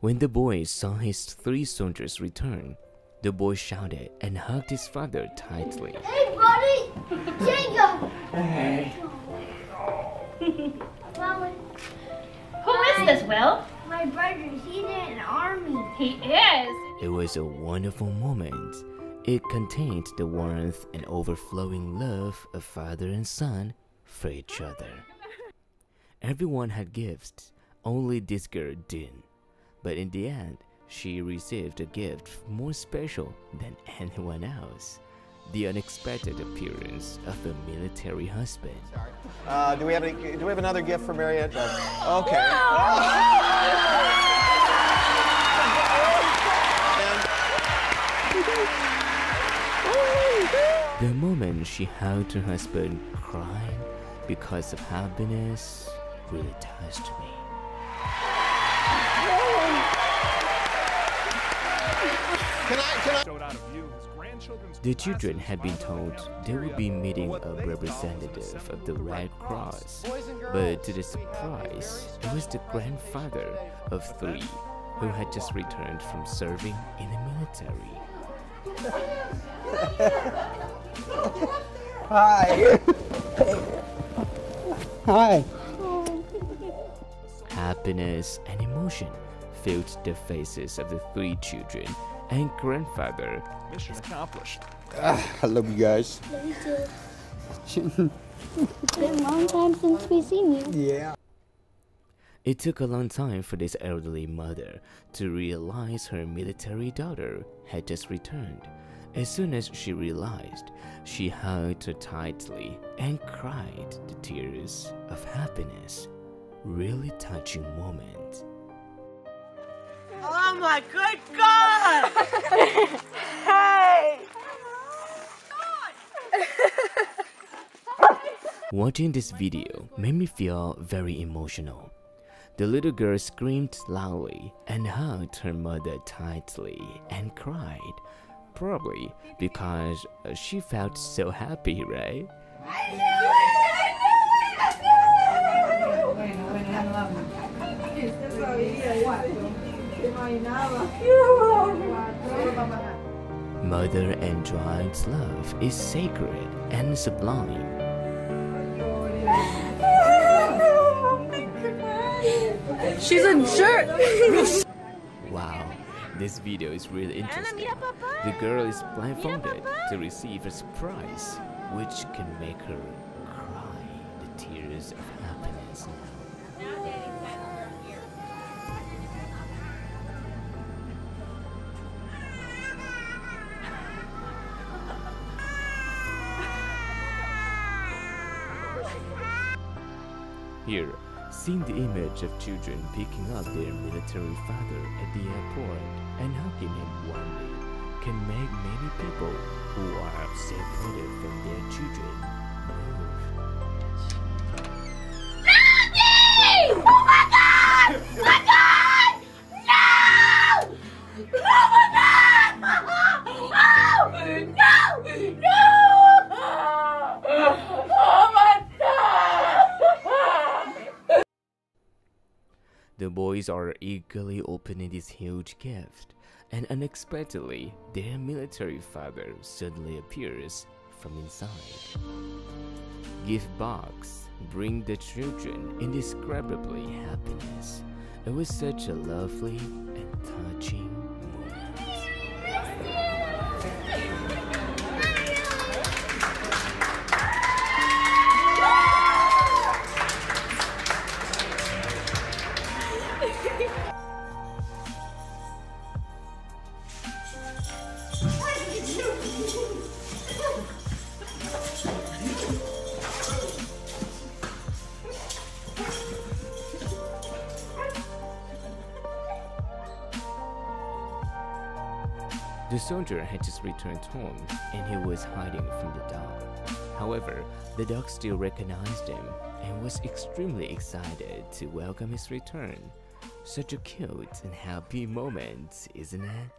When the boys saw his three soldiers return, the boy shouted and hugged his father tightly. Hey, buddy! Jacob! Hey. Who is this, Will? My brother, he's in an army. He is! It was a wonderful moment. It contained the warmth and overflowing love of father and son for each other. Everyone had gifts, only this girl didn't. But in the end, she received a gift more special than anyone else. The unexpected appearance of a military husband. Sorry. Do we have another gift for Mariette? Okay. Wow. The moment she hugged her husband, crying because of happiness, really touched me. The children had been told they would be meeting a representative of the Red Cross, but to their surprise, it was the grandfather of three who had just returned from serving in the military. Hi! Hi! Happiness and emotion filled the faces of the three children and grandfather. Mission accomplished. I love you guys. Love you too. It's been a long time since we've seen you. Yeah. It took a long time for this elderly mother to realize her military daughter had just returned. As soon as she realized, she hugged her tightly and cried the tears of happiness. Really touching moment. Oh my good God! Hey! Watching this video made me feel very emotional. The little girl screamed loudly and hugged her mother tightly and cried. Probably because she felt so happy, right? I knew it! Mother and child's love is sacred and sublime. She's a jerk! Wow, this video is really interesting. The girl is blindfolded to receive a surprise, which can make her cry the tears of happiness now. Here, seeing the image of children picking up their military father at the airport and hugging him warmly can make many people who are separated from their children move. Daddy! Oh my God! My God! No! No, my God! No! No! No! The boys are eagerly opening this huge gift, and unexpectedly, their military father suddenly appears from inside. Gift box bring the children indescribably happiness. It was such a lovely and touching moment. The soldier had just returned home, and he was hiding from the dog. However, the dog still recognized him and was extremely excited to welcome his return. Such a cute and happy moment, isn't it?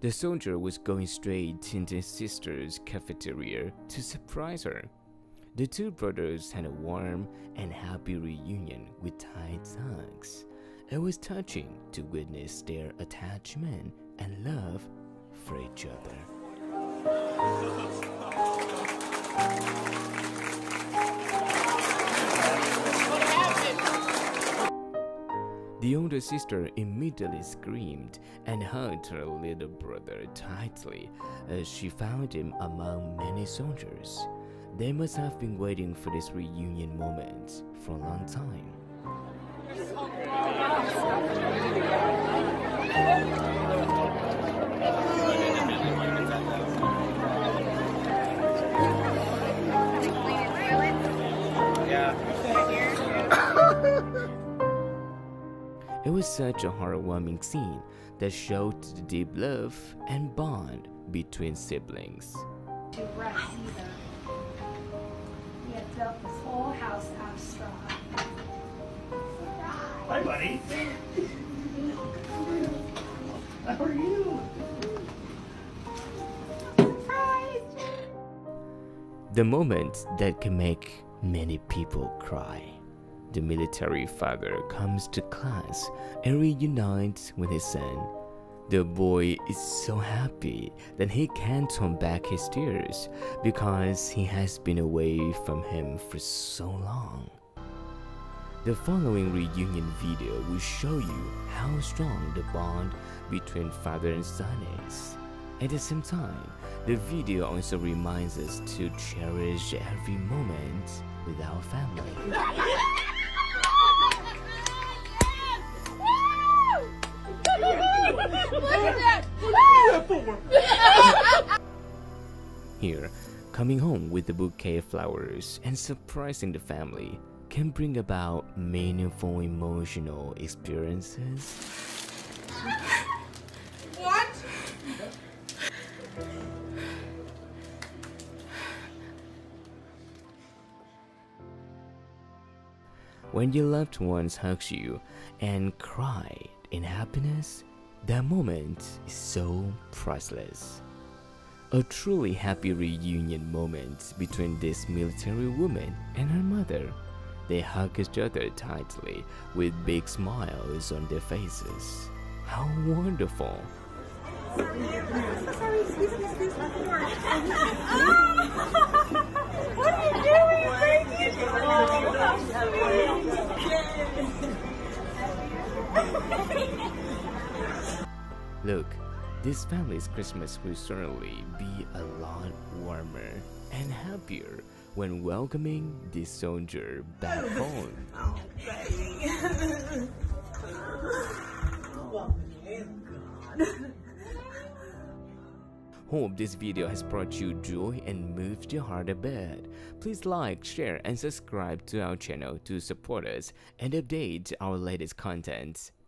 The soldier was going straight into his sister's cafeteria to surprise her. The two brothers had a warm and happy reunion with tight hugs. It was touching to witness their attachment and love for each other. The older sister immediately screamed and hugged her little brother tightly as she found him among many soldiers. They must have been waiting for this reunion moment for a long time. It was such a heartwarming scene that showed the deep love and bond between siblings. To rescue them, we had built this whole house out of straw. Surprise! Hi, buddy. How are you? Surprise! The moment that can make many people cry. The military father comes to class and reunites with his son. The boy is so happy that he can't hold back his tears because he has been away from him for so long. The following reunion video will show you how strong the bond between father and son is. At the same time, the video also reminds us to cherish every moment with our family. Here, coming home with a bouquet of flowers and surprising the family can bring about meaningful emotional experiences. What? When your loved ones hugs you and cry in happiness, that moment is so priceless. A truly happy reunion moment between this military woman and her mother. They hug each other tightly with big smiles on their faces. How wonderful! Sorry, excuse me, there's nothing more. What are you doing? Thank you! Oh, look, this family's Christmas will certainly be a lot warmer and happier when welcoming this soldier back home. Oh, baby. Oh, God. Hope this video has brought you joy and moved your heart a bit. Please like, share, and subscribe to our channel to support us and update our latest content.